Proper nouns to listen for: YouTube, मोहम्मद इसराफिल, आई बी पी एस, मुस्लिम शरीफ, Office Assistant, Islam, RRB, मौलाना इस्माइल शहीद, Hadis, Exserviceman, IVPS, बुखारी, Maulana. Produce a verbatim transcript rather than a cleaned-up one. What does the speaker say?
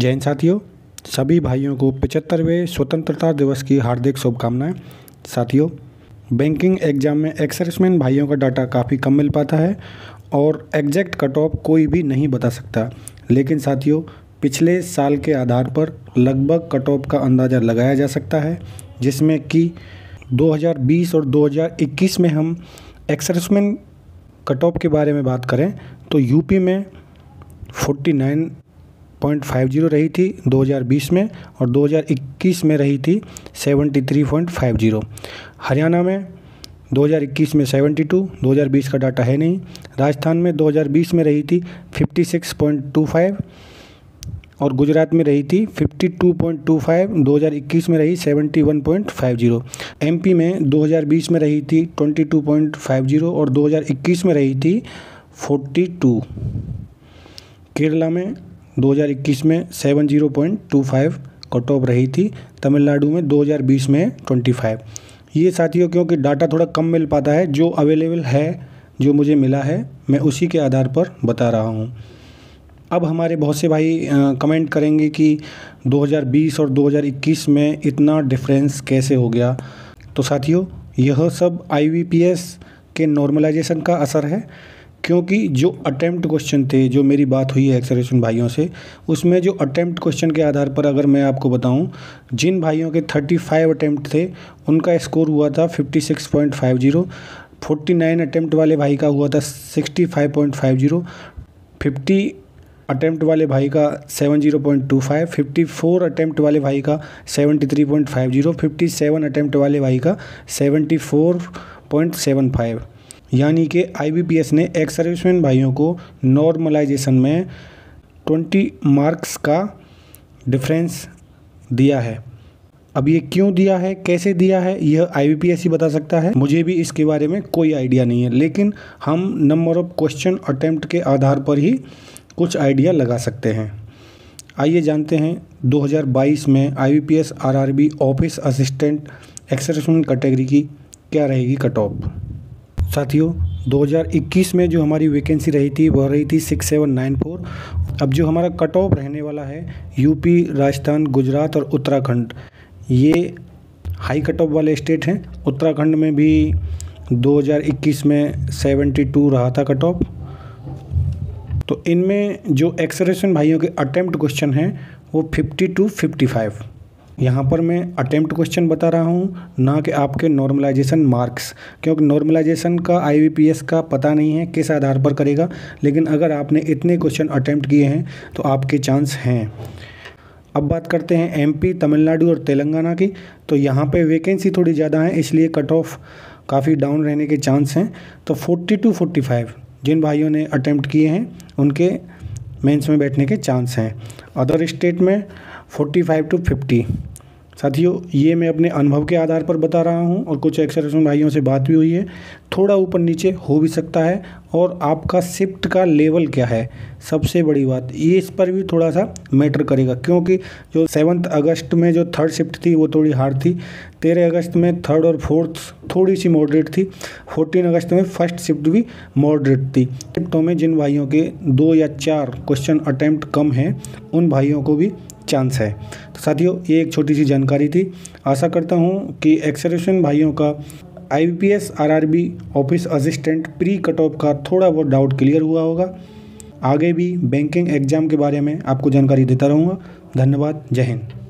जय हिंद साथियों, सभी भाइयों को पचहत्तरवें स्वतंत्रता दिवस की हार्दिक शुभकामनाएं। साथियों, बैंकिंग एग्जाम में एक्सर्विसमैन भाइयों का डाटा काफ़ी कम मिल पाता है और एग्जैक्ट कट ऑफ कोई भी नहीं बता सकता, लेकिन साथियों पिछले साल के आधार पर लगभग कट ऑफ का अंदाज़ा लगाया जा सकता है, जिसमें कि दो हज़ार बीस और दो हज़ार इक्कीस में हम एक्सर्विसमैन कट ऑफ के बारे में बात करें तो यूपी में forty nine point five zero रही थी दो हज़ार बीस में और दो हज़ार इक्कीस में रही थी seventy three point five zero. Haryana में दो हज़ार इक्कीस में सेवेंटी टू, दो हज़ार बीस का डाटा है नहीं। राजस्थान में दो हज़ार बीस में रही थी fifty six point two five और गुजरात में रही थी fifty two point two five, दो हज़ार इक्कीस में रही seventy one point five zero. MP में दो हज़ार बीस में रही थी twenty two point five zero और दो हज़ार इक्कीस में रही थी फोर्टी टू। केरला में दो हज़ार इक्कीस में seventy point two five cut off रही थी, तमिलनाडु में दो हज़ार बीस में ट्वेंटी फाइव। ये साथियों क्योंकि डाटा थोड़ा कम मिल पाता है, जो अवेलेबल है, जो मुझे मिला है, मैं उसी के आधार पर बता रहा हूँ। अब हमारे बहुत से भाई आ, कमेंट करेंगे कि दो हज़ार बीस और दो हज़ार इक्कीस में इतना डिफरेंस कैसे हो गया। तो साथियों यह सब आई वी पी एस के नॉर्मलाइजेशन का असर है, क्योंकि जो अटेम्प्ट क्वेश्चन थे, जो मेरी बात हुई है एक्सर्विसमैन भाइयों से, उसमें जो अटेम्प्ट क्वेश्चन के आधार पर अगर मैं आपको बताऊं, जिन भाइयों के थर्टी फाइव अटेम्प्ट थे उनका स्कोर हुआ था fifty six point five zero, forty nine attempt वाले भाई का हुआ था sixty five point five zero, fifty attempt वाले भाई का seventy point two five, fifty four attempt वाले भाई का seventy three point five zero, fifty seven attempt वाले भाई का seventy four point seven five. यानी कि आई बी पी एस ने एक्स सर्विसमैन भाइयों को नॉर्मलाइजेशन में ट्वेंटी मार्क्स का डिफरेंस दिया है। अब ये क्यों दिया है, कैसे दिया है, यह आई बी पी एस ही बता सकता है, मुझे भी इसके बारे में कोई आइडिया नहीं है, लेकिन हम नंबर ऑफ क्वेश्चन अटेम्प्ट के आधार पर ही कुछ आइडिया लगा सकते हैं। आइए जानते हैं दो हज़ार बाईस में आई बी पी एस R R B office assistant ex serviceman category की क्या रहेगी कट ऑफ। साथियों दो हज़ार इक्कीस में जो हमारी वैकेंसी रही थी वह रही थी सिक्स सेवन नाइन फोर। अब जो हमारा कट ऑफ रहने वाला है यूपी, राजस्थान, गुजरात और उत्तराखंड, ये हाई कट ऑफ वाले स्टेट हैं। उत्तराखंड में भी दो हज़ार इक्कीस में सेवेंटी टू रहा था कट ऑफ। तो इनमें जो एक्सर्विसमैन भाइयों के अटेम्प्ट क्वेश्चन हैं वो फिफ्टी टू फिफ्टी फाइव। यहाँ पर मैं अटेम्प्ट क्वेश्चन बता रहा हूँ, ना कि आपके नॉर्मलाइजेशन मार्क्स, क्योंकि नॉर्मलाइजेशन का आई वी पी एस का पता नहीं है किस आधार पर करेगा, लेकिन अगर आपने इतने क्वेश्चन अटेम्प्ट किए हैं तो आपके चांस हैं। अब बात करते हैं एम पी, तमिलनाडु और तेलंगाना की। तो यहाँ पे वैकेंसी थोड़ी ज़्यादा है, इसलिए कट ऑफ काफ़ी डाउन रहने के चांस हैं। तो फोर्टी टू फोर्टी फाइव जिन भाइयों ने अटेम्प्ट किए हैं उनके मेंस में बैठने के चांस हैं। अदर स्टेट में फोर्टी फाइव टू फिफ्टी। साथियों ये मैं अपने अनुभव के आधार पर बता रहा हूँ और कुछ एक्सर्विसमैन भाइयों से बात भी हुई है, थोड़ा ऊपर नीचे हो भी सकता है, और आपका शिफ्ट का लेवल क्या है सबसे बड़ी बात, ये इस पर भी थोड़ा सा मैटर करेगा, क्योंकि जो सेवन्थ अगस्त में जो थर्ड शिफ्ट थी वो थोड़ी हार्ड थी, तेरह अगस्त में थर्ड और फोर्थ थोड़ी सी मॉडरेट थी, फोर्टीन अगस्त में फर्स्ट शिफ्ट भी मॉडरेट थी। शिफ्टों में जिन भाइयों के दो या चार क्वेश्चन अटैम्प्ट कम हैं उन भाइयों को भी चांस है। तो साथियों ये एक छोटी सी जानकारी थी। आशा करता हूँ कि एक्सर्विसमैन भाइयों का आई बी पी एस R R B office assistant pre cut off का थोड़ा बहुत डाउट क्लियर हुआ होगा। आगे भी बैंकिंग एग्जाम के बारे में आपको जानकारी देता रहूँगा। धन्यवाद। जय हिंद।